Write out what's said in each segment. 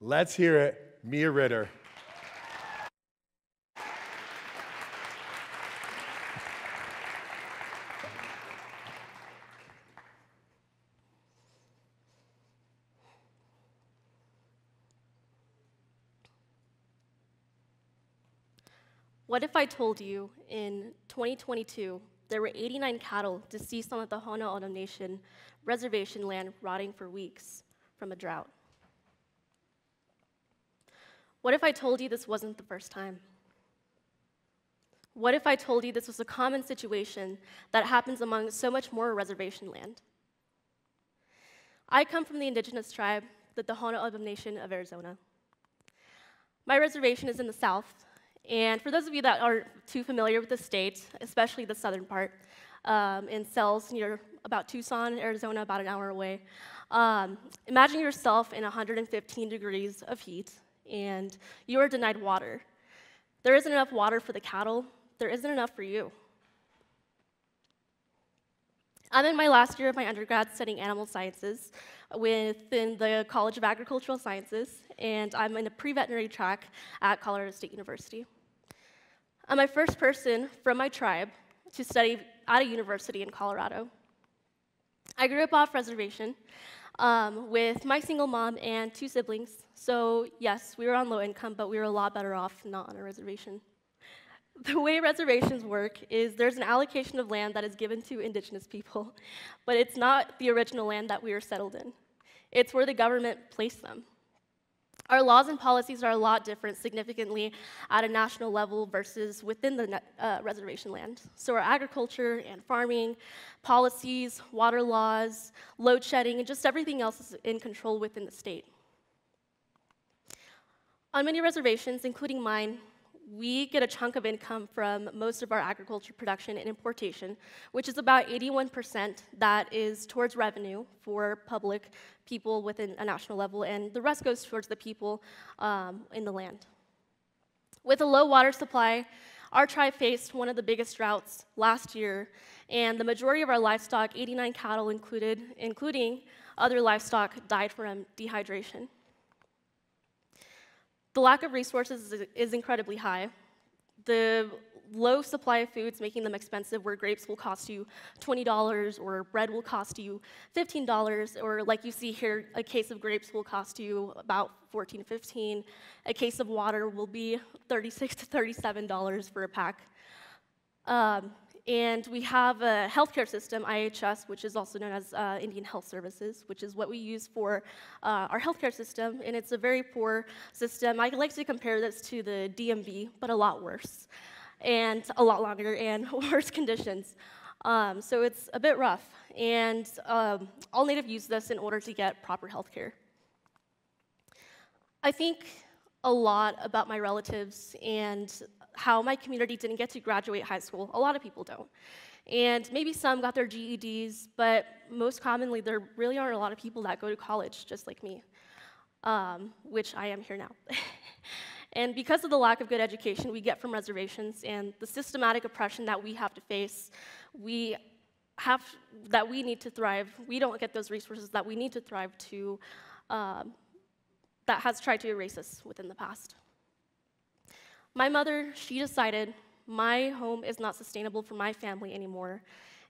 Let's hear it, Mia Ritter. What if I told you in 2022 there were 89 cattle deceased on the Tohono O'odham Nation reservation land rotting for weeks from a drought? What if I told you this wasn't the first time? What if I told you this was a common situation that happens among so much more reservation land? I come from the indigenous tribe, the Tohono O'odham Nation of Arizona. My reservation is in the south. And for those of you that aren't too familiar with the state, especially the southern part, in Sells, near about Tucson, Arizona, about an hour away, imagine yourself in 115 degrees of heat, and you are denied water. There isn't enough water for the cattle. There isn't enough for you. I'm in my last year of my undergrad studying animal sciences within the College of Agricultural Sciences, and I'm in a pre-veterinary track at Colorado State University. I'm my first person from my tribe to study at a university in Colorado. I grew up off reservation with my single mom and two siblings. So yes, we were on low income, but we were a lot better off not on a reservation. The way reservations work is there's an allocation of land that is given to indigenous people, but it's not the original land that we were settled in. It's where the government placed them. Our laws and policies are a lot different significantly at a national level versus within the reservation land. So our agriculture and farming, policies, water laws, load shedding, and just everything else is in control within the state. On many reservations, including mine, we get a chunk of income from most of our agriculture production and importation, which is about 81% that is towards revenue for public people within a national level, and the rest goes towards the people in the land. With a low water supply, our tribe faced one of the biggest droughts last year, and the majority of our livestock, 89 cattle included, including other livestock, died from dehydration. The lack of resources is incredibly high. The low supply of foods making them expensive, where grapes will cost you $20 or bread will cost you $15, or like you see here, a case of grapes will cost you about $14, $15. A case of water will be $36 to $37 for a pack. And we have a healthcare system, IHS, which is also known as Indian Health Services, which is what we use for our healthcare system, and it's a very poor system. I like to compare this to the DMV, but a lot worse, and a lot longer, and worse conditions. So it's a bit rough, and all Native use this in order to get proper healthcare. I think a lot about my relatives and how my community didn't get to graduate high school. A lot of people don't. And maybe some got their GEDs, but most commonly there really aren't a lot of people that go to college, just like me, which I am here now. And because of the lack of good education we get from reservations and the systematic oppression that we have to face, that we need to thrive, we don't get those resources that we need to thrive to, that has tried to erase us within the past. My mother, she decided my home is not sustainable for my family anymore,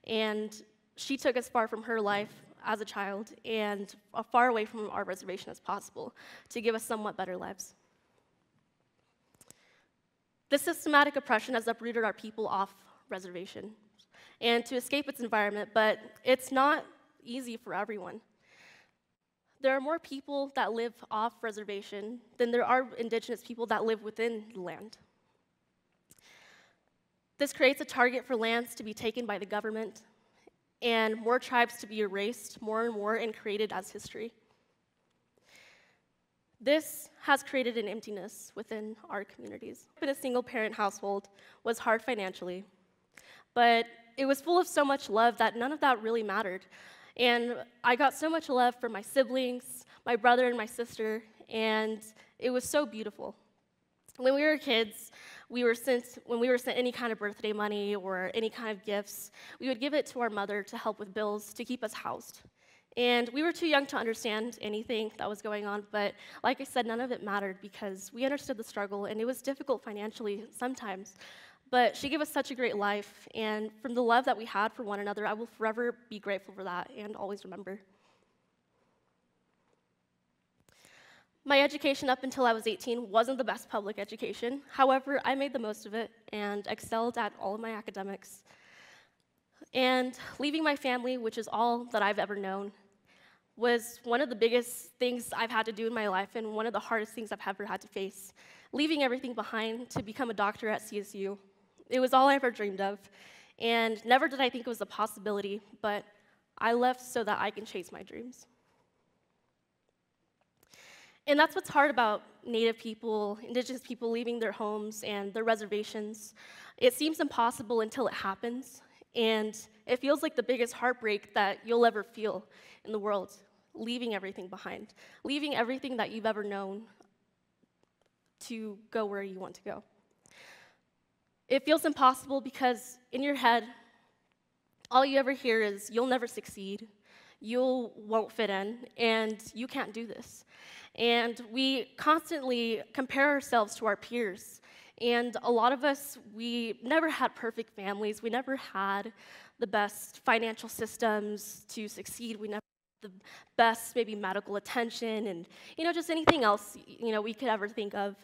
and she took us far from her life as a child and far away from our reservation as possible to give us somewhat better lives. This systematic oppression has uprooted our people off reservation and to escape its environment, but it's not easy for everyone. There are more people that live off reservation than there are indigenous people that live within the land. This creates a target for lands to be taken by the government and more tribes to be erased more and more and created as history. This has created an emptiness within our communities. In a single-parent household was hard financially, but it was full of so much love that none of that really mattered. And I got so much love from my siblings, my brother and my sister, and it was so beautiful. When we were kids, when we were sent any kind of birthday money or any kind of gifts, we would give it to our mother to help with bills, to keep us housed. And we were too young to understand anything that was going on, but like I said, none of it mattered because we understood the struggle, and it was difficult financially sometimes. But she gave us such a great life, and from the love that we had for one another, I will forever be grateful for that and always remember. My education up until I was 18 wasn't the best public education. However, I made the most of it and excelled at all of my academics. And leaving my family, which is all that I've ever known, was one of the biggest things I've had to do in my life and one of the hardest things I've ever had to face. Leaving everything behind to become a doctor at CSU. It was all I ever dreamed of, and never did I think it was a possibility, but I left so that I can chase my dreams. And that's what's hard about Native people, Indigenous people leaving their homes and their reservations. It seems impossible until it happens, and it feels like the biggest heartbreak that you'll ever feel in the world. Leaving everything behind, leaving everything that you've ever known to go where you want to go. It feels impossible because in your head, all you ever hear is you'll never succeed, you won't fit in, and you can't do this. And we constantly compare ourselves to our peers. And a lot of us, we never had perfect families. We never had the best financial systems to succeed. We never had the best maybe medical attention and, just anything else, we could ever think of.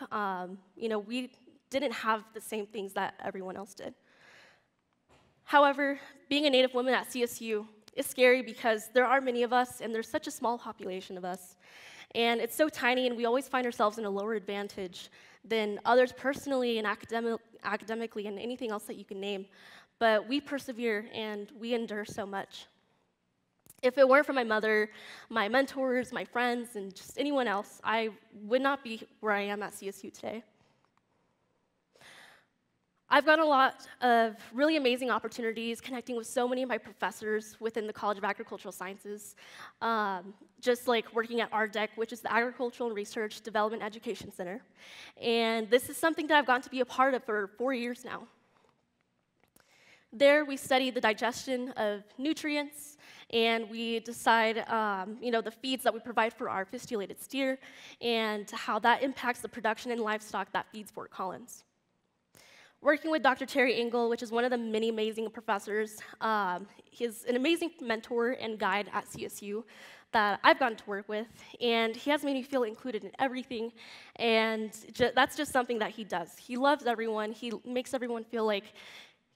We didn't have the same things that everyone else did. However, being a Native woman at CSU is scary because there are many of us, and there's such a small population of us. And it's so tiny, and we always find ourselves in a lower advantage than others personally and academically and anything else that you can name. But we persevere, and we endure so much. If it weren't for my mother, my mentors, my friends, and just anyone else, I would not be where I am at CSU today. I've gotten a lot of really amazing opportunities connecting with so many of my professors within the College of Agricultural Sciences, just like working at ARDEC, which is the Agricultural and Research Development Education Center. And this is something that I've gotten to be a part of for 4 years now. There we study the digestion of nutrients, and we decide the feeds that we provide for our fistulated steer and how that impacts the production in livestock that feeds Fort Collins. Working with Dr. Terry Engle, which is one of the many amazing professors. He's an amazing mentor and guide at CSU that I've gotten to work with, and he has made me feel included in everything, and that's just something that he does. He loves everyone. He makes everyone feel like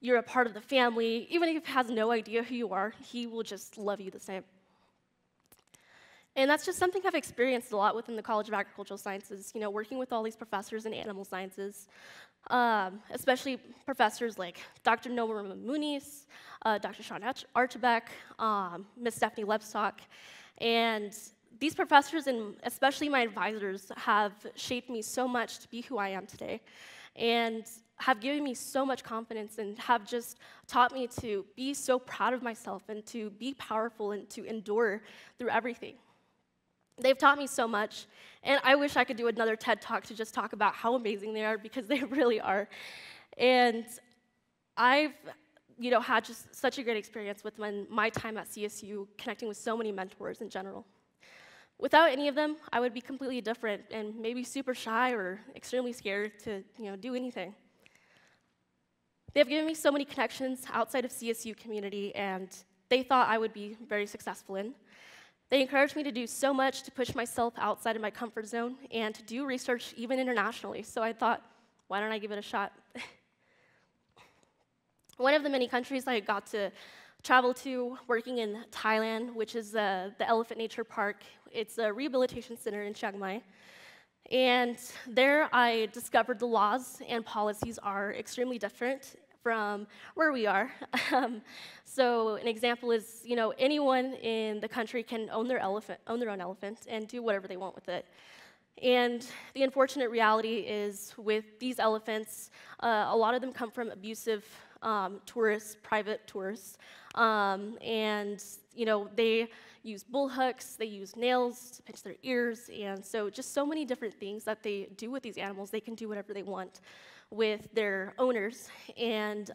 you're a part of the family. Even if he has no idea who you are, he will just love you the same. And that's just something I've experienced a lot within the College of Agricultural Sciences, working with all these professors in animal sciences, especially professors like Dr. Nomurma Muniz, Dr. Sean Archbeck, Ms. Stephanie Lebstock. And these professors, and especially my advisors, have shaped me so much to be who I am today, and have given me so much confidence, and have just taught me to be so proud of myself, and to be powerful, and to endure through everything. They've taught me so much, and I wish I could do another TED Talk to just talk about how amazing they are, because they really are. And I've, had just such a great experience with my time at CSU, connecting with so many mentors in general. Without any of them, I would be completely different and maybe super shy or extremely scared to, do anything. They've given me so many connections outside of CSU community, and they thought I would be very successful in. They encouraged me to do so much to push myself outside of my comfort zone and to do research even internationally. So I thought, why don't I give it a shot? One of the many countries I got to travel to, working in Thailand, which is the Elephant Nature Park. It's a rehabilitation center in Chiang Mai. And there I discovered the laws and policies are extremely different from where we are. So an example is, anyone in the country can own their own elephant and do whatever they want with it. And the unfortunate reality is with these elephants, a lot of them come from abusive tourists, private tourists, and they use bull hooks, they use nails to pinch their ears, and so just so many different things that they do with these animals. They can do whatever they want with their owners, and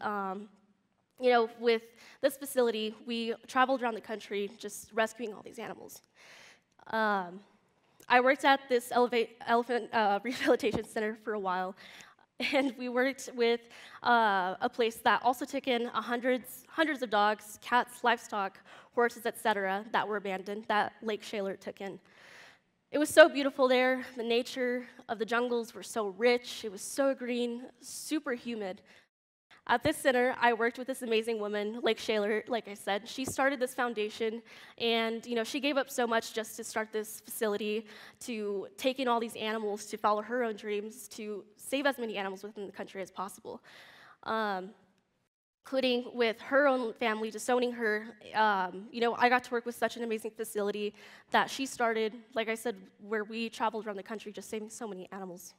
you know, with this facility, we traveled around the country just rescuing all these animals. I worked at this elephant rehabilitation center for a while, and we worked with a place that also took in hundreds of dogs, cats, livestock, horses, etc., that were abandoned, that Lake Shaler took in. It was so beautiful there. The nature of the jungles were so rich. It was so green, super humid. At this center, I worked with this amazing woman, Lake Shaler, like I said. She started this foundation, and you know, she gave up so much just to start this facility, to take in all these animals, to follow her own dreams, to save as many animals within the country as possible, including with her own family, just owning her. You know, I got to work with such an amazing facility that she started, like I said, where we traveled around the country just saving so many animals.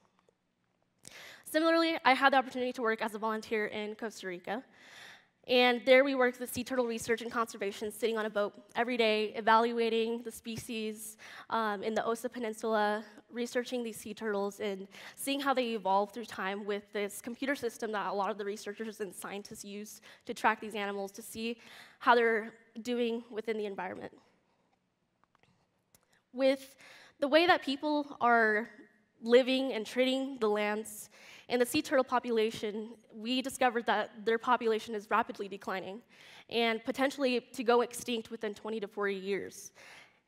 Similarly, I had the opportunity to work as a volunteer in Costa Rica, and there we worked with sea turtle research and conservation, sitting on a boat every day, evaluating the species in the Osa Peninsula, researching these sea turtles, and seeing how they evolve through time with this computer system that a lot of the researchers and scientists use to track these animals, to see how they're doing within the environment. With the way that people are living and treating the lands and the sea turtle population, we discovered that their population is rapidly declining and potentially to go extinct within 20 to 40 years.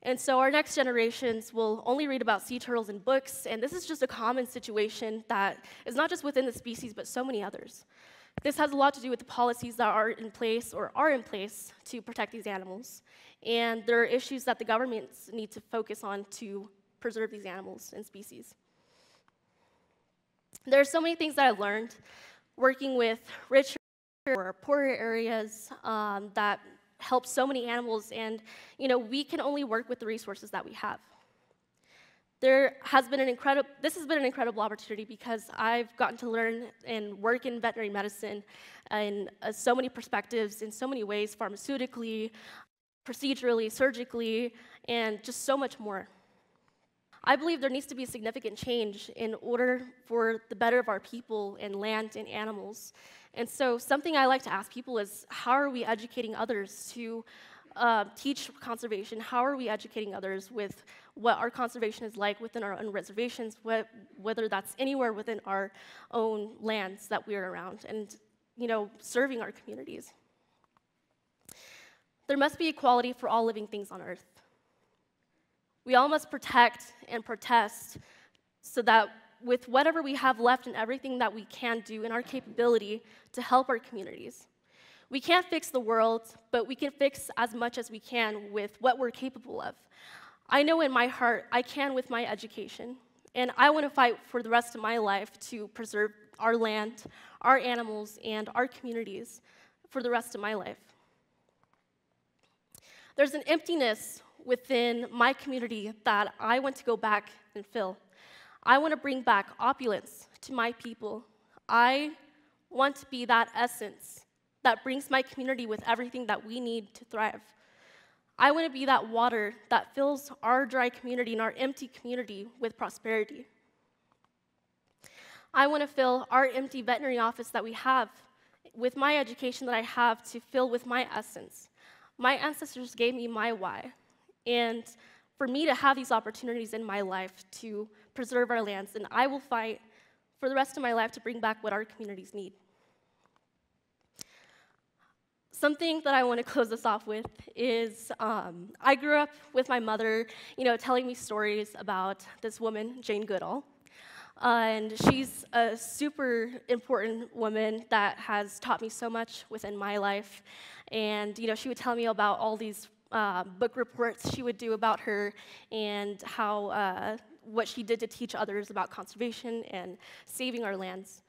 And so our next generations will only read about sea turtles in books, and this is just a common situation that is not just within the species, but so many others. This has a lot to do with the policies that are in place or are in place to protect these animals, and there are issues that the governments need to focus on to preserve these animals and species. There are so many things that I learned working with richer or poorer areas that help so many animals, and you know, we can only work with the resources that we have. This has been an incredible opportunity because I've gotten to learn and work in veterinary medicine in so many perspectives, in so many ways, pharmaceutically, procedurally, surgically, and just so much more. I believe there needs to be significant change in order for the better of our people and land and animals. And so something I like to ask people is, how are we educating others to teach conservation? How are we educating others with what our conservation is like within our own reservations, whether that's anywhere within our own lands that we're around, and you know, serving our communities? There must be equality for all living things on Earth. We all must protect and protest so that with whatever we have left and everything that we can do in our capability to help our communities. We can't fix the world, but we can fix as much as we can with what we're capable of. I know in my heart I can with my education, and I want to fight for the rest of my life to preserve our land, our animals, and our communities for the rest of my life. There's an emptiness within my community that I want to go back and fill. I want to bring back opulence to my people. I want to be that essence that brings my community with everything that we need to thrive. I want to be that water that fills our dry community and our empty community with prosperity. I want to fill our empty veterinary office that we have with my education that I have to fill with my essence. My ancestors gave me my why. And for me to have these opportunities in my life to preserve our lands, and I will fight for the rest of my life to bring back what our communities need. Something that I want to close this off with is I grew up with my mother, you know, telling me stories about this woman, Jane Goodall. And she's a super important woman that has taught me so much within my life. And, you know, she would tell me about all these book reports she would do about her and how what she did to teach others about conservation and saving our lands.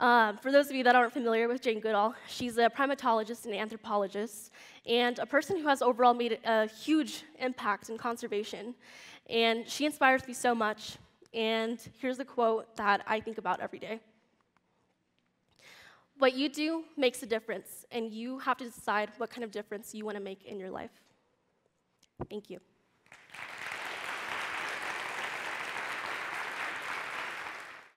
For those of you that aren't familiar with Jane Goodall, she's a primatologist and anthropologist and a person who has overall made a huge impact in conservation. And she inspires me so much. And here's a quote that I think about every day. What you do makes a difference, and you have to decide what kind of difference you want to make in your life. Thank you.